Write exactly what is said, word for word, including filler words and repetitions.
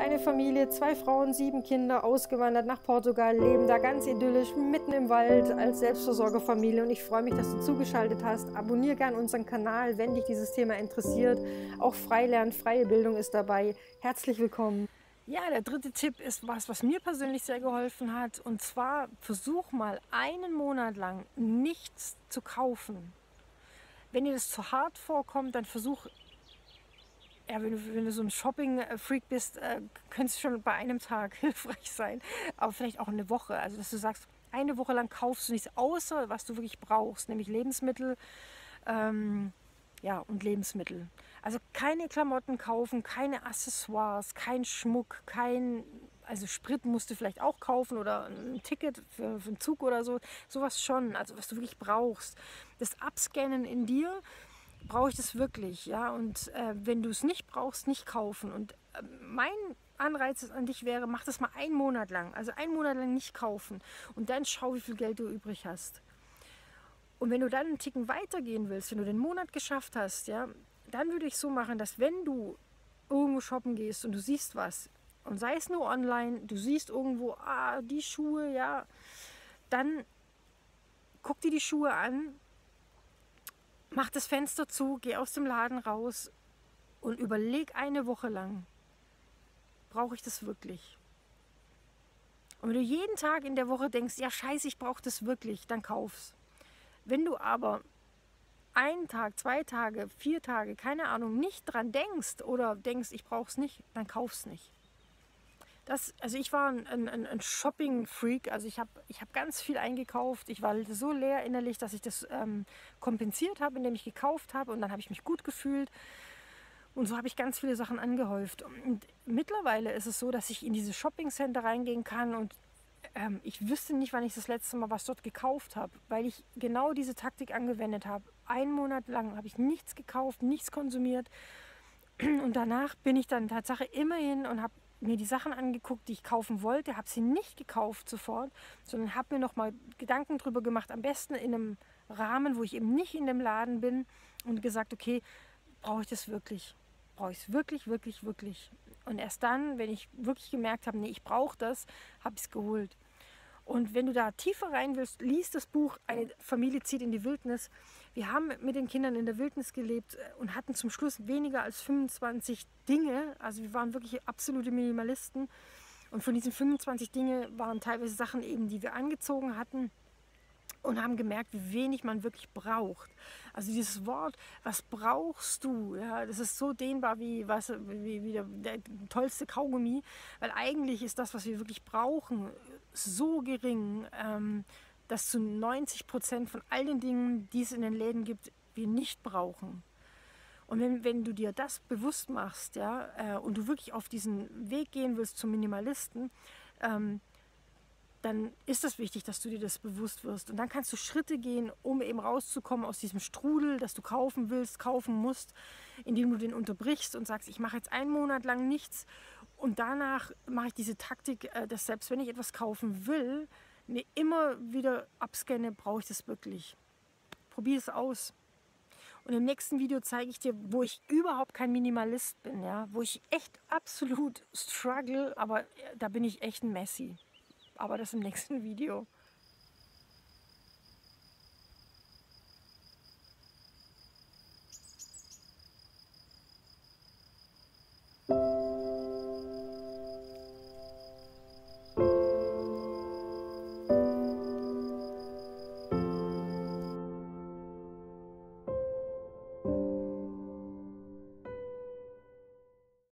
eine Familie, zwei Frauen, sieben Kinder, ausgewandert nach Portugal, leben da ganz idyllisch, mitten im Wald, als Selbstversorgerfamilie. Und ich freue mich, dass du zugeschaltet hast. Abonniere gern unseren Kanal, wenn dich dieses Thema interessiert. Auch Freilernen, freie Bildung ist dabei. Herzlich willkommen. Ja, der dritte Tipp ist was, was mir persönlich sehr geholfen hat. Und zwar, versuch mal einen Monat lang nichts zu kaufen. Wenn dir das zu hart vorkommt, dann versuch, ja, wenn du, wenn du so ein Shopping-Freak bist, äh, könnte es schon bei einem Tag hilfreich sein. Aber vielleicht auch eine Woche. Also, dass du sagst, eine Woche lang kaufst du nichts, außer was du wirklich brauchst, nämlich Lebensmittel. Ähm, Ja, und Lebensmittel. Also keine Klamotten kaufen, keine Accessoires, kein Schmuck, kein, also Sprit musst du vielleicht auch kaufen oder ein Ticket für, für einen Zug oder so, sowas schon, also was du wirklich brauchst. Das Abscannen in dir, brauche ich das wirklich, ja, und äh, wenn du es nicht brauchst, nicht kaufen. Und äh, mein Anreiz an dich wäre, mach das mal einen Monat lang, also einen Monat lang nicht kaufen und dann schau, wie viel Geld du übrig hast. Und wenn du dann einen Ticken weitergehen willst, wenn du den Monat geschafft hast, ja, dann würde ich so machen, dass wenn du irgendwo shoppen gehst und du siehst was, und sei es nur online, du siehst irgendwo, ah, die Schuhe, ja, dann guck dir die Schuhe an, mach das Fenster zu, geh aus dem Laden raus und überleg eine Woche lang, brauche ich das wirklich? Und wenn du jeden Tag in der Woche denkst, ja, scheiße, ich brauche das wirklich, dann kauf's. Wenn du aber einen Tag, zwei Tage, vier Tage, keine Ahnung, nicht dran denkst oder denkst, ich brauche es nicht, dann kauf es nicht. Das, also ich war ein, ein, ein Shopping-Freak, also ich habe ich hab ganz viel eingekauft. Ich war so leer innerlich, dass ich das ähm, kompensiert habe, indem ich gekauft habe und dann habe ich mich gut gefühlt. Und so habe ich ganz viele Sachen angehäuft. Und mittlerweile ist es so, dass ich in diese Shopping-Center reingehen kann und ich wüsste nicht, wann ich das letzte Mal was dort gekauft habe, weil ich genau diese Taktik angewendet habe. Einen Monat lang habe ich nichts gekauft, nichts konsumiert und danach bin ich dann tatsächlich immerhin und habe mir die Sachen angeguckt, die ich kaufen wollte, habe sie nicht gekauft sofort, sondern habe mir nochmal Gedanken drüber gemacht, am besten in einem Rahmen, wo ich eben nicht in dem Laden bin und gesagt, okay, brauche ich das wirklich? Brauche ich es wirklich, wirklich, wirklich? Und erst dann, wenn ich wirklich gemerkt habe, nee, ich brauche das, habe ich es geholt. Und wenn du da tiefer rein willst, lies das Buch Eine Familie zieht in die Wildnis. Wir haben mit den Kindern in der Wildnis gelebt und hatten zum Schluss weniger als fünfundzwanzig Dinge. Also wir waren wirklich absolute Minimalisten. Und von diesen fünfundzwanzig Dingen waren teilweise Sachen eben, die wir angezogen hatten. Und haben gemerkt, wie wenig man wirklich braucht. Also dieses Wort, was brauchst du? Ja, das ist so dehnbar wie, was, wie, wie der, der tollste Kaugummi. Weil eigentlich ist das, was wir wirklich brauchen, so gering, ähm, dass zu neunzig Prozent von all den Dingen, die es in den Läden gibt, wir nicht brauchen. Und wenn, wenn du dir das bewusst machst, ja, äh, und du wirklich auf diesen Weg gehen willst zum Minimalisten, ähm, dann ist es wichtig, dass du dir das bewusst wirst. Und dann kannst du Schritte gehen, um eben rauszukommen aus diesem Strudel, dass du kaufen willst, kaufen musst, indem du den unterbrichst und sagst, ich mache jetzt einen Monat lang nichts. Und danach mache ich diese Taktik, dass selbst wenn ich etwas kaufen will, mir immer wieder abscanne, brauche ich das wirklich. Probier es aus. Und im nächsten Video zeige ich dir, wo ich überhaupt kein Minimalist bin, ja? Wo ich echt absolut struggle, aber da bin ich echt ein Messi. Aber das im nächsten Video.